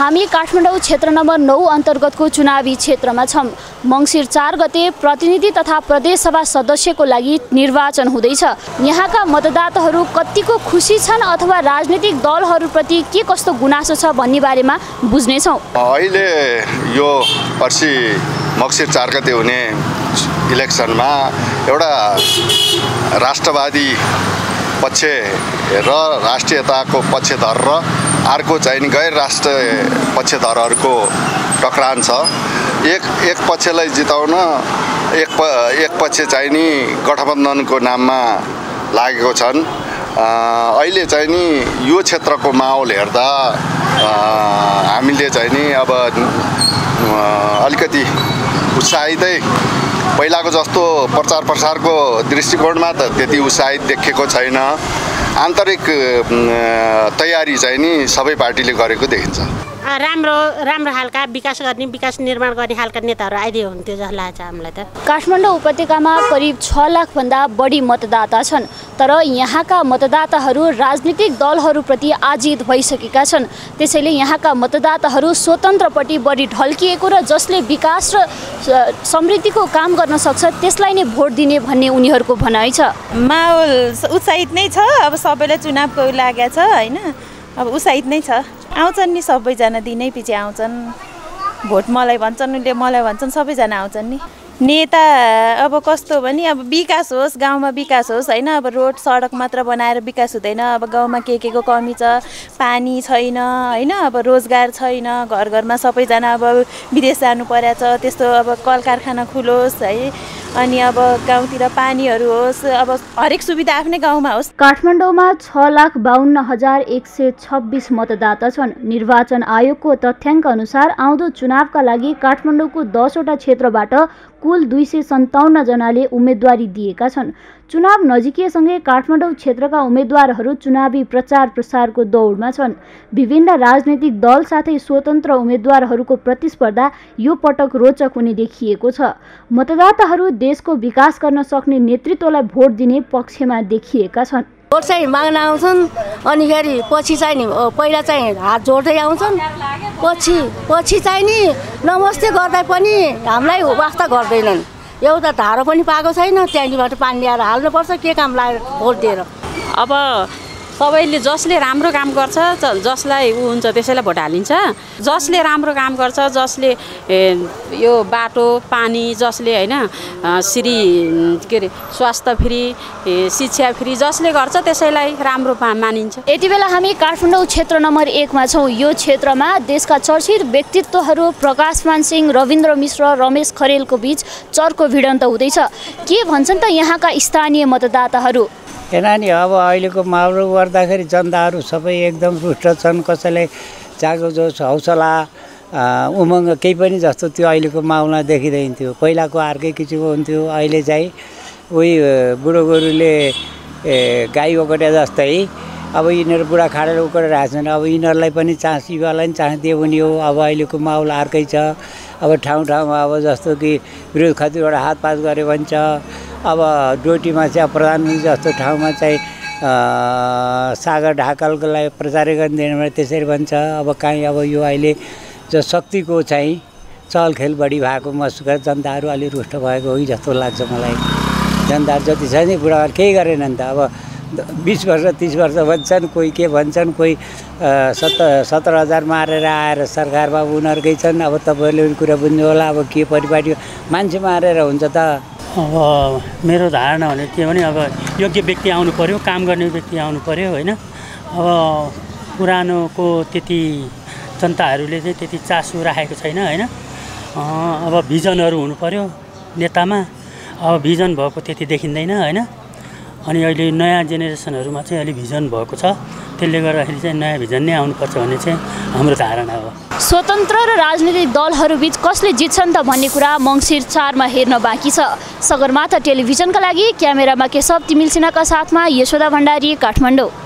हामी काठमाडौँ क्षेत्र नम्बर 9 अन्तर्गतको चुनावी क्षेत्रमा छौं। मंसिर 4 गते प्रतिनिधि तथा प्रदेश सभा सदस्यको लागि निर्वाचन हुँदैछ। यहाँका मतदाताहरू कतिको खुसी छन् अथवा राजनीतिक दलहरूप्रति के कस्तो गुनासो छ भन्ने बारेमा बुझ्ने छौं। अहिले यो पर्सि मंसिर 4 गते हुने इलेक्सनमा एउटा राष्ट्रवादी पक्ष र राष्ट्रियताको पक्षधर र अर्को चाहिँ गैर राष्ट्रिय पक्षधरहरुको टक्रान छ। एक पक्षलाई जिताउन एक पक्ष चाहिँ नि गठबन्धनको नाममा लागेको छन्। अहिले चाहिँ नि यो क्षेत्रको माहौल हेर्दा हामीले चाहिँ नि अब अलिकति उत्साहितै पहिलाको जस्तो प्रचार प्रसारको दृष्टिकोणमा त त्यति उत्साहित देखेको छैन। आन्तरिक तयारी चाहिँ नि सबै पार्टीले गरेको देखिन्छ। राम्रो हालका विकास गर्ने विकास निर्माण गर्ने हालका नेताहरू आइदिए हुन्थ्यो जस्तो लाग्छ हामीलाई त। काठमाडौँ उपत्यकामा करिब 6 लाख भन्दा बढी मतदाता छन्, तर यहाँका मतदाताहरू राजनीतिक दलहरूप्रति आजित भइसकेका छन्। त्यसैले यहाँका मतदाताहरू स्वतन्त्रपट्टि बढी ढल्किएको र जसले विकास र समृद्धिको काम गर्न सक्छ त्यसलाई नै भोट दिने भन्ने उनीहरूको भनाइ छ। माहौल उत्साहित नै छ। अब सबैले चुनावको लाग्या छ हैन, अब उत्साहित नै छ। आउँछन् नि सबैजना, दिनै पछि आउँछन्, भोट मलाई भन्छन्, उनले मलाई भन्छन्, सबैजना आउँछन् नि। नेता अब कस्तो भने अब विकास होस्, गाउँमा विकास होस् हैन। अब रोड सडक मात्र बनाएर विकास हुँदैन। अब गाउँमा के को कमी छ, पानी छैन हैन, अब रोजगार छैन, घर घरमा सबैजना अब विदेश जानु पर्या छ। त्यस्तो अब कल कारखाना खुलोस् है, अनि अब गाउँतिर पानीहरू होस्, अब हरेक सुविधा आफ्नै गाउँमा होस्। काठमाडौँमा 6,52,126 मतदाता छन्। निर्वाचन आयोगको तथ्याङ्क अनुसार आउँदो चुनावका लागि काठमाडौँको 10 वटा क्षेत्रबाट कुल 257 जनाले उम्मेदवारी दिएका छन्। चुनाव नजिकिएसँगै काठमाडौँ क्षेत्रका उम्मेदवारहरू चुनावी प्रचार प्रसारको दौडमा छन्। विभिन्न राजनीतिक दल साथै स्वतन्त्र उम्मेदवारहरूको प्रतिस्पर्धा यो पटक रोचक हुने देखिएको छ। मतदाताहरू देशको विकास गर्न सक्ने नेतृत्वलाई भोट दिने पक्षमा देखिएका छन्। भोट चाहिँ माग्न आउँछन्, अनि फेरि पछि चाहिँ नि पहिला चाहिँ हात जोड्दै आउँछन्, पछि चाहिँ नि नमस्ते गर्दै पनि हामीलाई वास्ता गर्दैनन्। एउटा धारो पनि पाएको छैन, त्यहाँबाट पानी ल्याएर हाल्नुपर्छ, के काम लागेर भोट दिएर। अब सबैले जसले राम्रो काम गर्छ, जसलाई ऊ हुन्छ त्यसैलाई भोट हालिन्छ। जसले राम्रो काम गर्छ, जसले यो बाटो पानी, जसले हैन श्री के अरे स्वास्थ्य फ्री, शिक्षा फ्री, जसले गर्छ त्यसैलाई राम्रो मानिन्छ। यति बेला हामी काठमाडौँ क्षेत्र नम्बर 1 मा छौं। यो क्षेत्रमा देशका चर्चित व्यक्तित्वहरू प्रकाशमान सिंह, रविन्द्र मिश्र, रमेश खरेलको बीच चर्को भिडन्त हुँदैछ। के भन्छन् त यहाँका स्थानीय मतदाताहरू? हैन नि, अब अहिलेको माहौल गर्दाखेरि जनताहरू सबै एकदम रुष्ट छन्। कसैलाई जागो जोस, हौसला, उमङ्ग केही पनि जस्तो त्यो अहिलेको माहौलमा देखिँदैन थियो। पहिलाको अर्कै किसिमको हुन्थ्यो। अहिले चाहिँ उही बुढोगोरुले गाई ओगटे जस्तै अब यिनीहरू बुढा खाडेर ओगटेर हाल्छन्। अब यिनीहरूलाई पनि चान्स, युवालाई पनि चान्स दियो भने हो। अब अहिलेको माहौल अर्कै छ। अब ठाउँ ठाउँमा अब जस्तो कि विरोध खतिबाट हातपात गरे भन्छ। अब डोटीमा चाहिँ प्रधानमन्त्री जस्तो ठाउँमा चाहिँ सागर ढाकालको लागि प्रचार गरिदिनु भने त्यसरी भन्छ। अब कहीँ अब यो अहिले जो शक्तिको चाहिँ चलखेल बढी भएको महसुस गर्छ। जनताहरू अलि रुष्ट भएको हो कि जस्तो लाग्छ मलाई। जनताहरू जति छ नि बुढाहरू केही गरेनन् त। अब 20 वर्ष 30 वर्ष भन्छन्, कोही के भन्छन्, कोही 17,000 मारेर आएर सरकारमा उनीहरूकै छन्। अब तपाईँहरूले पनि कुरा बुझ्नु होला। अब के परिपाटी मान्छे मारेर हुन्छ त। अब मेरो धारणा भने के भने अब योग्य व्यक्ति आउनु पर्यो, काम गर्ने व्यक्ति आउनु पर्यो हैन। अब पुरानोको त्यति जनताहरूले चाहिँ त्यति चासो राखेको छैन हैन। अब भिजनहरू हुनु पर्यो नेतामा। अब भिजन भएको त्यति देखिँदैन हैन। अनि अहिले नयाँ जेनेरेसनहरुमा चाहिँ अलि भिजन भएको छ। त्यसले गर्दाखेरि चाहिँ नयाँ भिजन नै आउनुपर्छ भन्ने चाहिँ हाम्रो धारणा हो। स्वतन्त्र र राजनीतिक दलहरूबीच कसले जित्छन् त भन्ने कुरा मंसिर 4 मा हेर्न बाँकी छ। सगरमाथा टेलिभिजनका लागि क्यामेरामा केशव तिमिलसिनाका साथमा यशोदा भण्डारी, काठमाडौँ।